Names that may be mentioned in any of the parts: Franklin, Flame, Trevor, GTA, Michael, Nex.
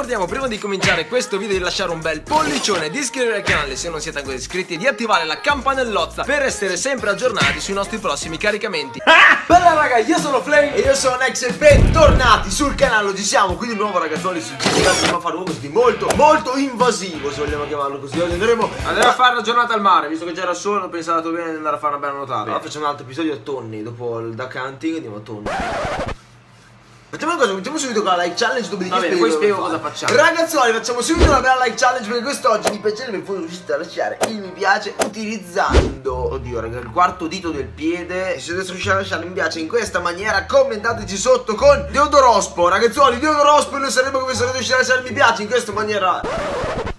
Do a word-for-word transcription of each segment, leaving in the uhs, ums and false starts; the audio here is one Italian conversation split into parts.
ricordiamo prima di cominciare questo video di lasciare un bel pollicione, di iscrivervi al canale se non siete ancora iscritti e di attivare la campanellozza per essere sempre aggiornati sui nostri prossimi caricamenti. Ah! Bella raga, io sono Flame e io sono Nex e bentornati sul canale. Oggi siamo qui di nuovo ragazzoli sul G T A. Andiamo a fare un così molto molto invasivo, se vogliamo chiamarlo così. Oggi andremo andremo a fare una giornata al mare, visto che c'era solo, ho pensato bene di andare a fare una bella nuotata. Allora facciamo un altro episodio a tonni, dopo il duck hunting andiamo a tonni. Facciamo una cosa, mettiamo subito con la like challenge, dopodiché bene, poi spiego cosa facciamo. Ragazzuoli, facciamo subito una bella like challenge, perché quest'oggi mi piacerebbe in fondo riuscite a lasciare il mi piace utilizzando, oddio raga, il quarto dito del piede. E se adesso riuscite a lasciare il mi piace in questa maniera, commentateci sotto con Deodorospo. Ragazzuoli, Deodorospo, e noi saremo come se riuscite a lasciare il mi piace in questa maniera.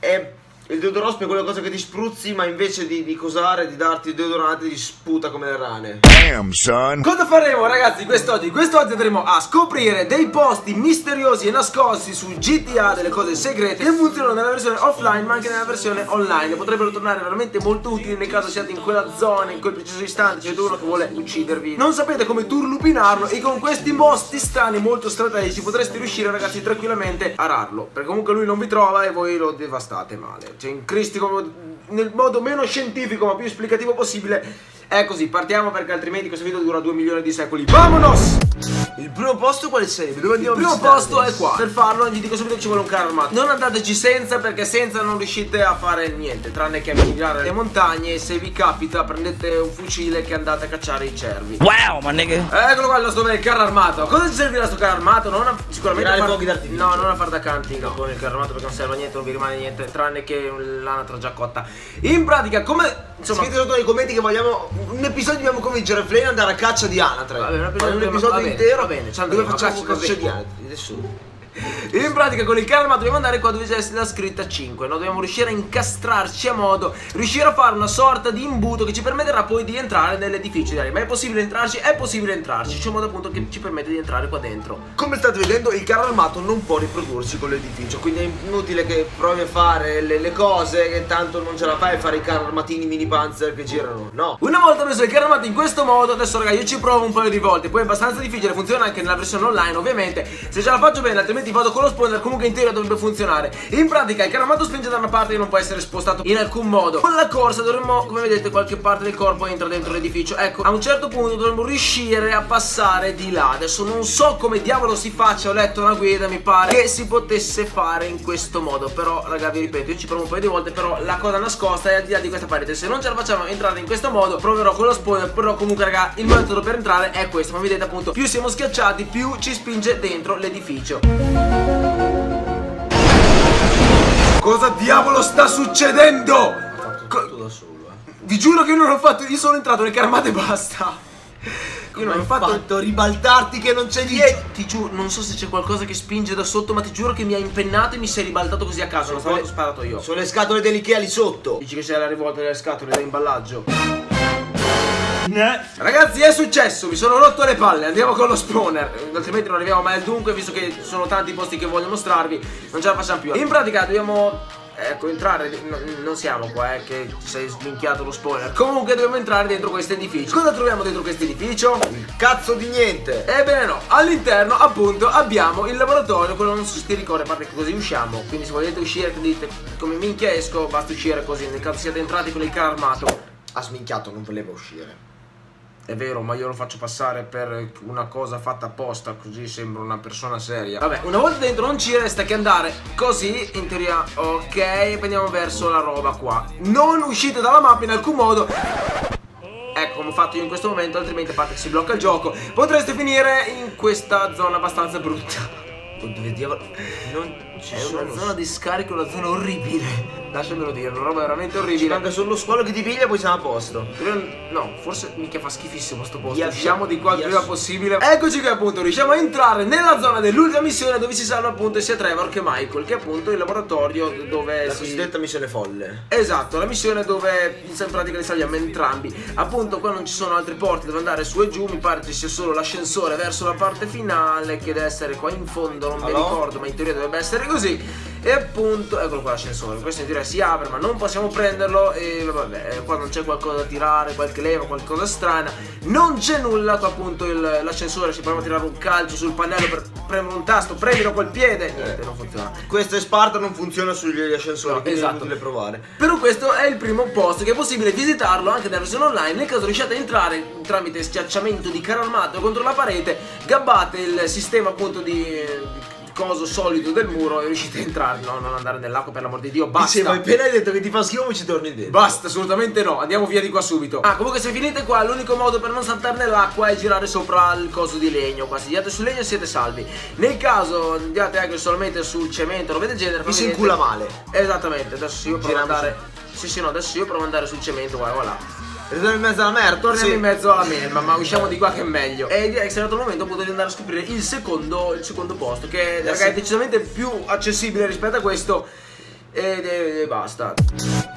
E il deodorospo è quella cosa che ti spruzzi, ma invece di, di cosare, di darti deodorante, ti sputa come le rane. Damn, son. Cosa faremo ragazzi quest'oggi? Quest'oggi andremo a scoprire dei posti misteriosi e nascosti su G T A, delle cose segrete che funzionano nella versione offline ma anche nella versione online. Potrebbero tornare veramente molto utili nel caso siate in quella zona, in quel preciso istante, c'è uno che vuole uccidervi, non sapete come turlupinarlo, e con questi posti strani molto strategici potreste riuscire ragazzi tranquillamente a rarlo, perché comunque lui non vi trova e voi lo devastate male. Cioè in Cristi, nel modo meno scientifico ma più esplicativo possibile. È così, partiamo perché altrimenti questo video dura due milioni di secoli. Vamonos! Il primo posto quale sarebbe? Dove andiamo? Il primo posto è qua. Per farlo gli dico subito che ci vuole un carro armato. Non andateci senza, perché senza non riuscite a fare niente, tranne che a migliorare le montagne. E se vi capita prendete un fucile che andate a cacciare i cervi. Wow, ma nega. Eccolo qua il nostro bel carro armato. Cosa ci servirà sto carro armato? Non a, sicuramente a far, no, non a far da canting no. con il carro armato, perché non serve a niente, non vi rimane niente, tranne che l'anatra già cotta. In pratica come, insomma, scrivete sotto nei commenti che vogliamo un episodio, dobbiamo convincere Flame ad andare a caccia di anatre. Vabbè, un episodio, un episodio vabbè, intero. Va bene, cioè dove facciamo caccia di anatre? Nessuno. In pratica con il carro armato dobbiamo andare qua dove c'è la scritta cinque, no? Dobbiamo riuscire a incastrarci a modo, riuscire a fare una sorta di imbuto che ci permetterà poi di entrare nell'edificio. Dai, ma è possibile entrarci? È possibile entrarci, c'è un modo appunto che ci permette di entrare qua dentro. Come state vedendo il carro armato non può riprodursi con l'edificio, quindi è inutile che provi a fare le, le cose che tanto non ce la fai a fare, i carro armatini mini panzer che girano, no. Una volta messo il carro armato in questo modo, adesso ragazzi io ci provo un paio di volte, poi è abbastanza difficile, funziona anche nella versione online ovviamente, se ce la faccio bene, altrimenti vado con lo spawner, comunque in teoria dovrebbe funzionare. In pratica il carro armato spinge da una parte e non può essere spostato in alcun modo. Con la corsa dovremmo, come vedete, qualche parte del corpo entra dentro l'edificio. Ecco, a un certo punto dovremmo riuscire a passare di là. Adesso non so come diavolo si faccia, ho letto una guida, mi pare che si potesse fare in questo modo, però raga vi ripeto, io ci provo un paio di volte, però la cosa nascosta è al di là di questa parete. Se non ce la facciamo entrare in questo modo proverò con lo spawner, però comunque raga il metodo per entrare è questo. Ma vedete appunto, più siamo schiacciati più ci spinge dentro l'edificio. Cosa diavolo sta succedendo? Ho fatto tutto da solo, eh. Vi giuro che io non l'ho fatto, io sono entrato nel carro e basta. Io non ho fatto... fatto ribaltarti che non c'è niente. Ti giuro, non so se c'è qualcosa che spinge da sotto, ma ti giuro che mi ha impennato e mi sei ribaltato così a caso. Non le... sparato io. Sono le scatole dell'Ikea lì sotto. Dici che c'è la rivolta delle scatole dell'imballaggio. Ragazzi è successo, mi sono rotto le palle, andiamo con lo spawner, altrimenti non arriviamo mai al dunque, visto che sono tanti posti che voglio mostrarvi, non ce la facciamo più. In pratica dobbiamo... ecco, entrare, no, non siamo qua, eh, che ci sei sminchiato lo spoiler. Comunque dobbiamo entrare dentro questo edificio. Cosa troviamo dentro questo edificio? Il cazzo di niente. Ebbene no, all'interno appunto abbiamo il laboratorio, quello non so se ti ricordi, a parte che così usciamo. Quindi se volete uscire, dite come minchia esco, basta uscire così, nel caso siate entrati con il carro armato. Ha sminchiato, non voleva uscire. È vero, ma io lo faccio passare per una cosa fatta apposta, così sembro una persona seria. Vabbè, una volta dentro non ci resta che andare così, in teoria, ok, andiamo verso la roba qua. Non uscite dalla mappa in alcun modo. Ecco, come ho fatto io in questo momento, altrimenti a parte che si blocca il gioco, potreste finire in questa zona abbastanza brutta. Dove diavolo? Non ci sono. È una zona di scarico, una zona orribile. Lasciamelo dire, una roba veramente orribile. Ci manca solo squalo che ti piglia e poi siamo a posto. No, forse mica fa schifissimo sto posto. Usciamo di qua il prima possibile. Eccoci che appunto riusciamo a entrare nella zona dell'ultima missione, dove si salva appunto sia Trevor che Michael, che è appunto il laboratorio dove la si... cosiddetta missione folle. Esatto, la missione dove in pratica li salviamo entrambi. Appunto qua non ci sono altri porti dove andare su e giù, mi pare ci sia solo l'ascensore verso la parte finale, che deve essere qua in fondo, non mi ricordo, ma in teoria dovrebbe essere così. E appunto, eccolo qua l'ascensore, questo in teoria si apre ma non possiamo prenderlo. E vabbè, qua non c'è qualcosa da tirare, qualche leva, qualcosa strana. Non c'è nulla, qua appunto l'ascensore, ci proviamo a tirare un calcio sul pannello per premo un tasto, premilo col piede. Niente, non funziona. Questo è Sparta, non funziona sugli ascensori, no, esatto, è inutile provare. Però questo è il primo posto che è possibile visitarlo anche da versione online. Nel caso riusciate a entrare tramite schiacciamento di carro armato contro la parete, gabbate il sistema appunto di... coso solido del muro e riuscite a entrare. No, non andare nell'acqua, per l'amor di Dio, basta. Dicevo, appena hai detto che ti fa schifo ci torni dentro. Basta, assolutamente no, andiamo via di qua subito. Ah, comunque se finite qua l'unico modo per non saltare nell'acqua è girare sopra il coso di legno. Qua se girate sul legno siete salvi. Nel caso andiate anche solamente sul cemento, roba del genere, mi si incula male. Esattamente, adesso io provo ad andare. Sì, sì, no, adesso io provo ad andare sul cemento, guarda, voilà. Torniamo in mezzo alla merda, torniamo sì. in mezzo alla merda, ma usciamo di qua che è meglio. E direi che è stato il momento appunto di andare a scoprire il secondo, il secondo posto, che eh, ragazzi, sì. è decisamente più accessibile rispetto a questo. E, e, e basta.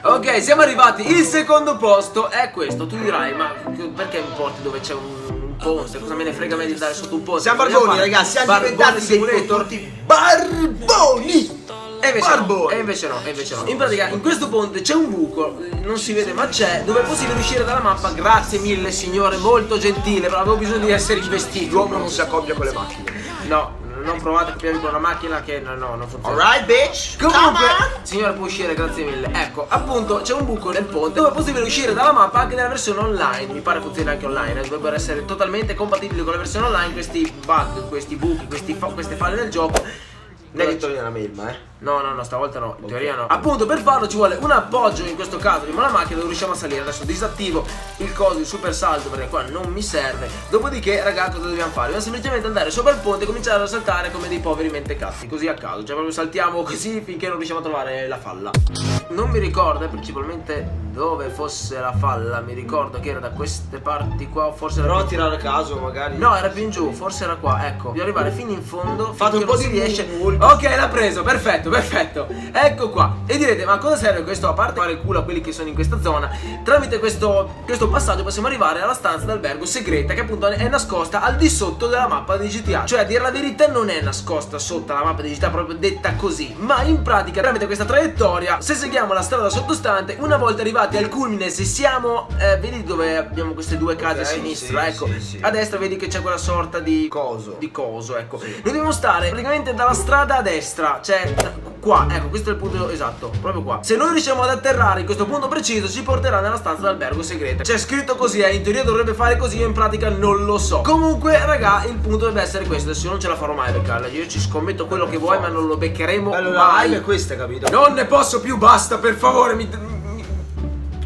Ok, siamo arrivati. Il secondo posto è questo. Tu dirai, ma perché importi dove c'è un... Posto, cosa me ne frega me di andare sotto un po'? Siamo barboni, ragazzi, siamo diventati simulator barboni. E invece, no, e invece no, e invece no. In pratica in questo ponte c'è un buco, non si vede ma c'è, dove è possibile uscire dalla mappa. Grazie mille signore, molto gentile, però avevo bisogno di essere investito. L'uomo non si accoppia con le macchine. No, non provate a capirvi con una macchina che no, no, non funziona. Alright bitch. Comunque, signore può uscire, grazie mille. Ecco, appunto c'è un buco nel ponte dove è possibile uscire dalla mappa anche nella versione online. Mi pare funzioni anche online, eh. dovrebbero essere totalmente compatibili con la versione online questi bug, questi buchi, questi fa queste falle del gioco. Non è che torni alla merma, eh? No, no, no, stavolta no, in okay. teoria no. Appunto, per farlo ci vuole un appoggio, in questo caso prima la macchina dove riusciamo a salire. Adesso disattivo il coso, il super salto, perché qua non mi serve. Dopodiché, raga, cosa dobbiamo fare? Dobbiamo semplicemente andare sopra il ponte e cominciare a saltare come dei poveri mentecatti, così a caso. Cioè proprio saltiamo così finché non riusciamo a trovare la falla. Non mi ricordo principalmente dove fosse la falla. Mi ricordo che era da queste parti qua, forse era... Però tirare a caso magari. No, era più in giù, forse era qua, ecco. Devo arrivare fino in fondo. Fate un po' di riesce. Ok, l'ha preso, perfetto, perfetto. Ecco qua. E direte, ma cosa serve questo? A parte fare il culo a quelli che sono in questa zona, tramite questo, questo passaggio possiamo arrivare alla stanza d'albergo segreta, che appunto è nascosta al di sotto della mappa di G T A. Cioè, a dire la verità, non è nascosta sotto la mappa di G T A proprio detta così, ma in pratica tramite questa traiettoria, se seguiamo la strada sottostante, una volta arrivati al culmine, se siamo, eh, vedi dove abbiamo queste due case, okay, a sinistra, sì, ecco, sì, sì. A destra vedi che c'è quella sorta di coso, di coso, ecco, sì. Noi dobbiamo stare praticamente dalla strada a destra, cioè qua, ecco, questo è il punto esatto, proprio qua. Se noi riusciamo ad atterrare in questo punto preciso, ci porterà nella stanza d'albergo segreta. C'è scritto così, eh, in teoria dovrebbe fare così, io in pratica non lo so. Comunque, raga, il punto dovrebbe essere questo. Adesso io non ce la farò mai beccarla, io ci scommetto quello che vuoi, ma non lo beccheremo allora, mai. Allora, è questa, capito? Non ne posso più, basta, per favore, mi...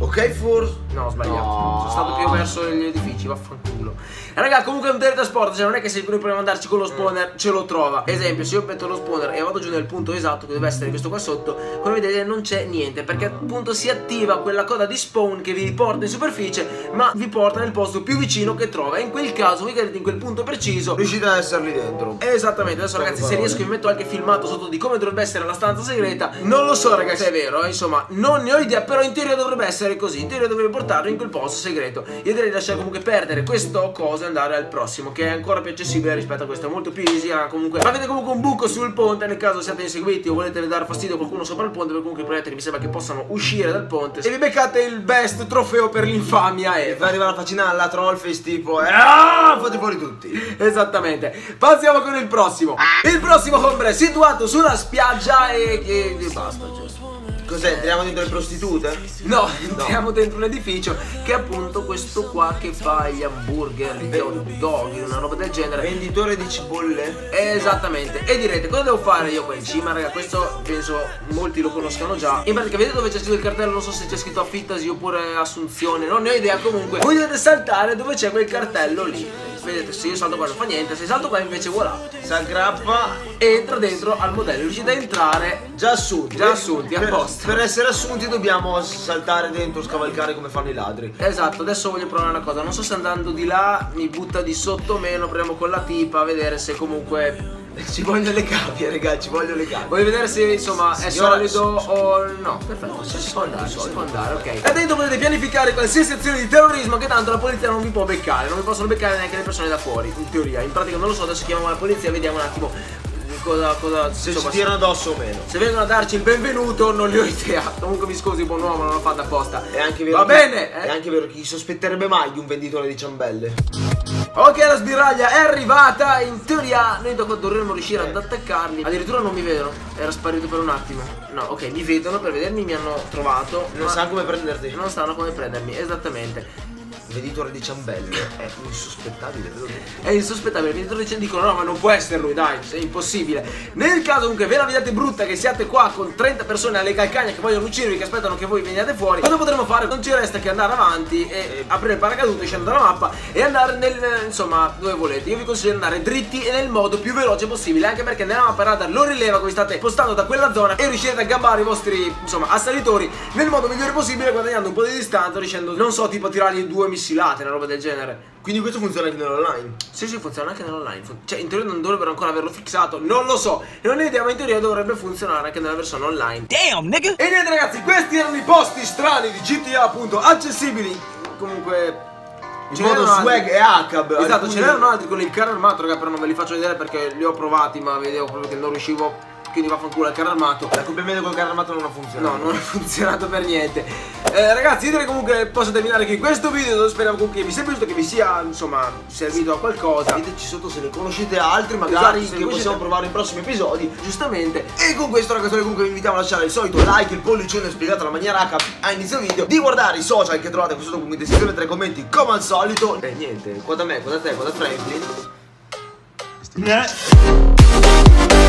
Ok, forse... No, ho sbagliato. No. Sono stato più verso gli edifici, vaffanculo. Raga, comunque è un teletrasporto, cioè non è che se noi proviamo ad andarci con lo spawner, mm. ce lo trova. Esempio, se io metto lo spawner e vado giù nel punto esatto, che deve essere questo qua sotto, come vedete non c'è niente, perché appunto si attiva quella coda di spawn che vi riporta in superficie, ma vi porta nel posto più vicino che trova. E in quel caso, voi cadete in quel punto preciso, riuscite ad essere lì dentro. Esattamente, adesso ragazzi, se riesco vi metto anche filmato sotto di come dovrebbe essere la stanza segreta. Non lo so ragazzi, se è vero, insomma, non ne ho idea, però in teoria dovrebbe essere così, in teoria dovevo portarlo in quel posto segreto. Io direi di lasciare comunque perdere questo coso e andare al prossimo, che è ancora più accessibile rispetto a questo, è molto più easy. Ah, comunque avete comunque un buco sul ponte nel caso siate inseguiti o volete dare fastidio a qualcuno sopra il ponte, per comunque i proiettili mi sembra che possano uscire dal ponte e vi beccate il best trofeo per l'infamia. E vi arriva la faccina alla Trollface tipo eh, ah, fate fuori tutti. Esattamente. Passiamo con il prossimo. Il prossimo combre è situato sulla spiaggia e, e, e basta, cioè. Cos'è? Entriamo dentro le prostitute? No, entriamo no. dentro un edificio che è appunto questo qua che fa gli hamburger, gli hot dog, una roba del genere. Venditore di cipolle? Esattamente. E direte, cosa devo fare io qua in cima? Raga, questo penso molti lo conoscano già. In pratica vedete dove c'è scritto il cartello? Non so se c'è scritto affittasi oppure assunzione, non ne ho idea. Comunque voi dovete saltare dove c'è quel cartello lì. Vedete, se io salto qua non fa niente, se salto qua invece voilà, si aggrappa, entra dentro al modello, riuscite a entrare già assunti, già assunti per, apposta. Per essere assunti dobbiamo saltare dentro, scavalcare come fanno i ladri. Esatto, adesso voglio provare una cosa, non so se andando di là mi butta di sotto o meno, proviamo con la tipa a vedere se comunque... Ci vogliono le gabbie, ragazzi, ci vogliono le gabbie. Voglio vedere se insomma è signora, solido so, o no. Perfetto, no, si può andare, si può andare, ok. E dentro potete pianificare qualsiasi azione di terrorismo, che tanto la polizia non vi può beccare. Non vi possono beccare neanche le persone da fuori, in teoria. In pratica non lo so, adesso chiamiamo la polizia e vediamo un attimo cosa, cosa se insomma, ci tirano addosso o meno. Se vengono a darci il benvenuto non li ho idea. Comunque mi scusi, buon uomo, non l'ho fatto apposta. È anche vero. Va che, bene, eh? È anche vero, chi sospetterebbe mai di un venditore di ciambelle? Ok, la sbiraglia è arrivata. In teoria noi da qua dovremmo riuscire ad attaccarli. Addirittura non mi vedono. Era sparito per un attimo. No, ok, mi vedono. Per vedermi mi hanno trovato. Non sanno come prenderti. Non sanno come prendermi, esattamente. Venditore di ciambelle. È insospettabile, vero? È insospettabile. Il venditore di ciambelle dicono no, ma non può essere lui, dai, è impossibile. Nel caso comunque ve la vedete brutta, che siate qua con trenta persone alle calcagna che vogliono uccidervi, che aspettano che voi veniate fuori, cosa potremo fare? Non ci resta che andare avanti e, e... aprire il paracadute, scendere dalla mappa e andare nel, insomma, dove volete. Io vi consiglio di andare dritti e nel modo più veloce possibile, anche perché nella mappa radar lo rileva che vi state postando da quella zona e riuscirete a gabbare i vostri, insomma, assalitori nel modo migliore possibile, guadagnando un po' di distanza, riuscendo, non so, tipo a tirargli due missilate, una roba del genere. Quindi questo funziona anche nell'online? Sì, sì, funziona anche nell'online. Cioè, in teoria non dovrebbero ancora averlo fissato, non lo so. Non ho idea, ma in teoria dovrebbe funzionare anche nella versione online. Damn, nigga! E niente, ragazzi, questi erano i posti strani di G T A, appunto, accessibili. Comunque... in modo swag e hackab. Esatto, alcuni... ce n'erano altri con il carro armato, raga, però non ve li faccio vedere perché li ho provati, ma vedevo proprio che non riuscivo... quindi vaffanculo al carro armato. L'accompagnamento col carro armato non ha funzionato. No, non ha funzionato per niente. eh, Ragazzi, io direi comunque posso terminare qui questo video. Speriamo comunque che vi sia piaciuto, che vi sia, insomma, servito a qualcosa. Diteci sotto se ne conoscete altri, magari, esatto, che possiamo provare in prossimi episodi. Giustamente. E con questo, ragazzi, comunque vi invitiamo a lasciare il solito like, il pollicione spiegato alla maniera H a inizio video, di guardare i social che trovate qui sotto in descrizione, tra i commenti come al solito. E eh, niente, guarda me, guarda te, guarda Franklin.